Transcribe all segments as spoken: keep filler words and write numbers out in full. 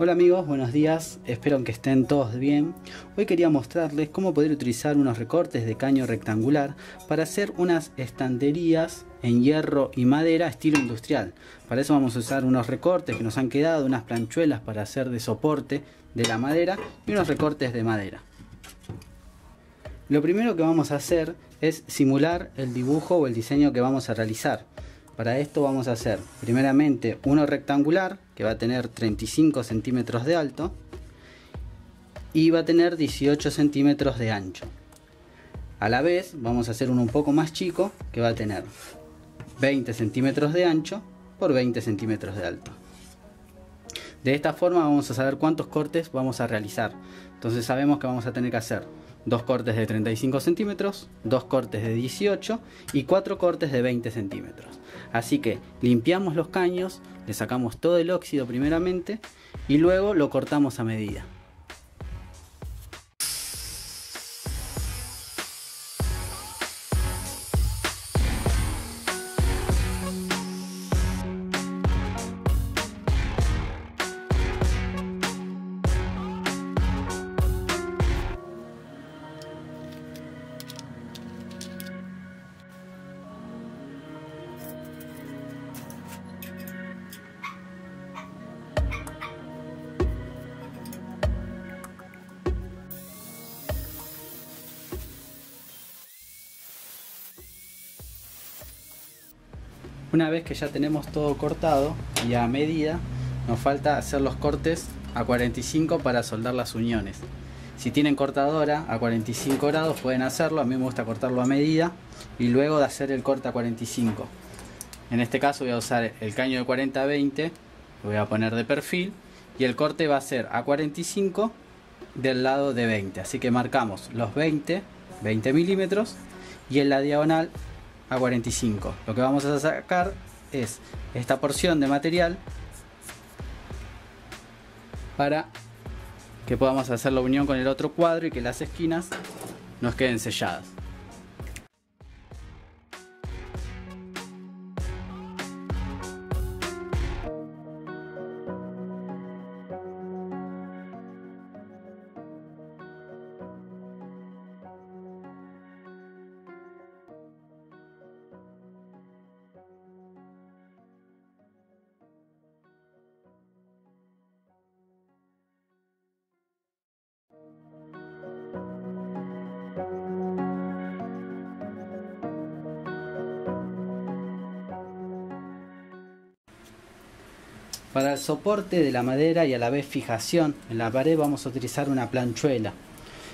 Hola amigos, buenos días, espero que estén todos bien. Hoy quería mostrarles cómo poder utilizar unos recortes de caño rectangular para hacer unas estanterías en hierro y madera estilo industrial. Para eso vamos a usar unos recortes que nos han quedado, unas planchuelas para hacer de soporte de la madera y unos recortes de madera. Lo primero que vamos a hacer es simular el dibujo o el diseño que vamos a realizar. Para esto vamos a hacer primeramente uno rectangular que va a tener treinta y cinco centímetros de alto y va a tener dieciocho centímetros de ancho. A la vez vamos a hacer uno un poco más chico que va a tener veinte centímetros de ancho por veinte centímetros de alto. De esta forma vamos a saber cuántos cortes vamos a realizar. Entonces sabemos que vamos a tener que hacer dos cortes de treinta y cinco centímetros, dos cortes de dieciocho y cuatro cortes de veinte centímetros. Así que limpiamos los caños, le sacamos todo el óxido primeramente y luego lo cortamos a medida. Una vez que ya tenemos todo cortado y a medida, nos falta hacer los cortes a cuarenta y cinco para soldar las uniones. Si tienen cortadora a cuarenta y cinco grados pueden hacerlo, a mí me gusta cortarlo a medida y luego de hacer el corte a cuarenta y cinco. En este caso voy a usar el caño de cuarenta a veinte, lo voy a poner de perfil y el corte va a ser a cuarenta y cinco del lado de veinte. Así que marcamos los veinte, veinte milímetros y en la diagonal a cuarenta y cinco. Lo que vamos a sacar es esta porción de material para que podamos hacer la unión con el otro cuadro y que las esquinas nos queden selladas. Para el soporte de la madera y a la vez fijación en la pared vamos a utilizar una planchuela.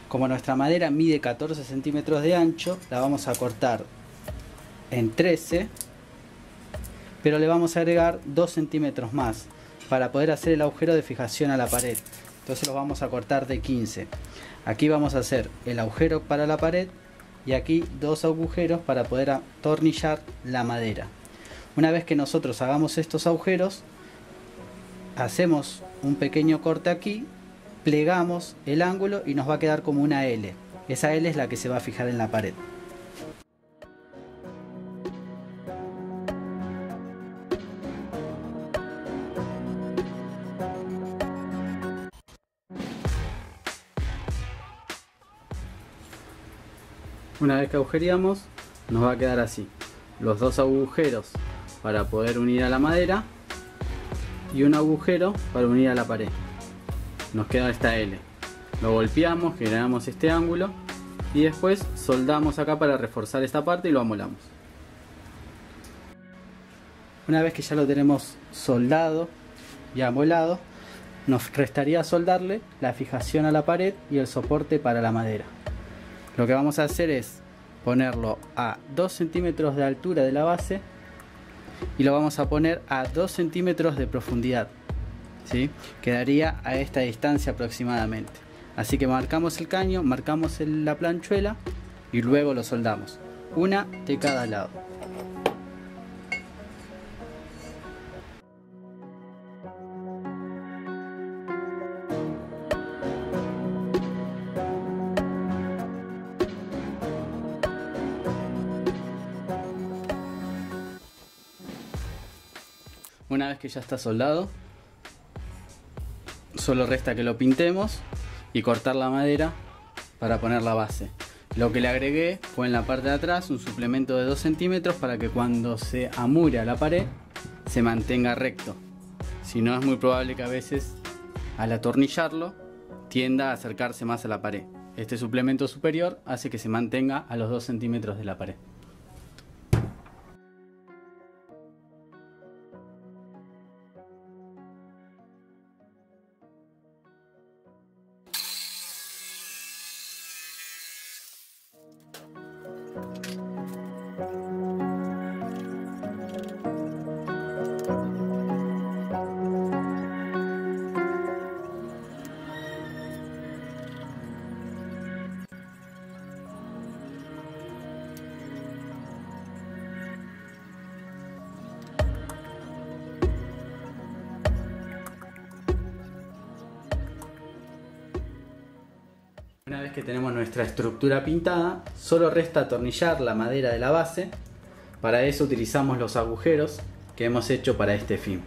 Como nuestra madera mide catorce centímetros de ancho, la vamos a cortar en trece, pero le vamos a agregar dos centímetros más para poder hacer el agujero de fijación a la pared. Entonces lo vamos a cortar de quince. Aquí vamos a hacer el agujero para la pared y aquí dos agujeros para poder atornillar la madera. Una vez que nosotros hagamos estos agujeros, hacemos un pequeño corte aquí, plegamos el ángulo y nos va a quedar como una L. Esa L es la que se va a fijar en la pared. Una vez que agujereamos, nos va a quedar así. Los dos agujeros para poder unir a la madera y un agujero para unir a la pared. Nos queda esta L. Lo golpeamos, generamos este ángulo y después soldamos acá para reforzar esta parte y lo amolamos. Una vez que ya lo tenemos soldado y amolado, nos restaría soldarle la fijación a la pared y el soporte para la madera. Lo que vamos a hacer es ponerlo a dos centímetros de altura de la base y lo vamos a poner a dos centímetros de profundidad, ¿sí? Quedaría a esta distancia aproximadamente. Así que marcamos el caño, marcamos la planchuela y luego lo soldamos, una de cada lado. Una vez que ya está soldado, solo resta que lo pintemos y cortar la madera para poner la base. Lo que le agregué fue en la parte de atrás un suplemento de dos centímetros para que cuando se amure a la pared se mantenga recto. Si no, es muy probable que a veces al atornillarlo tienda a acercarse más a la pared. Este suplemento superior hace que se mantenga a los dos centímetros de la pared. Una vez que tenemos nuestra estructura pintada, solo resta atornillar la madera de la base. Para eso utilizamos los agujeros que hemos hecho para este fin.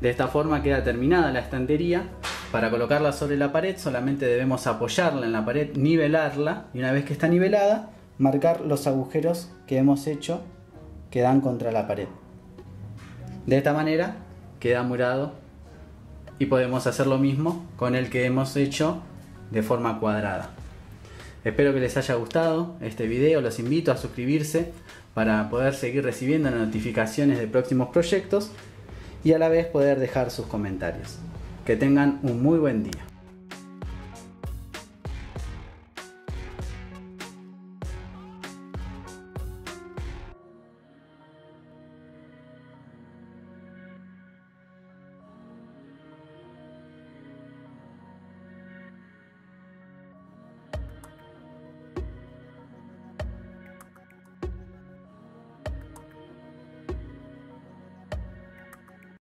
De esta forma queda terminada la estantería. Para colocarla sobre la pared solamente debemos apoyarla en la pared, nivelarla, y una vez que está nivelada, marcar los agujeros que hemos hecho que dan contra la pared. De esta manera queda amurado, y podemos hacer lo mismo con el que hemos hecho de forma cuadrada. Espero que les haya gustado este video. Los invito a suscribirse para poder seguir recibiendo notificaciones de próximos proyectos y a la vez poder dejar sus comentarios. Que tengan un muy buen día.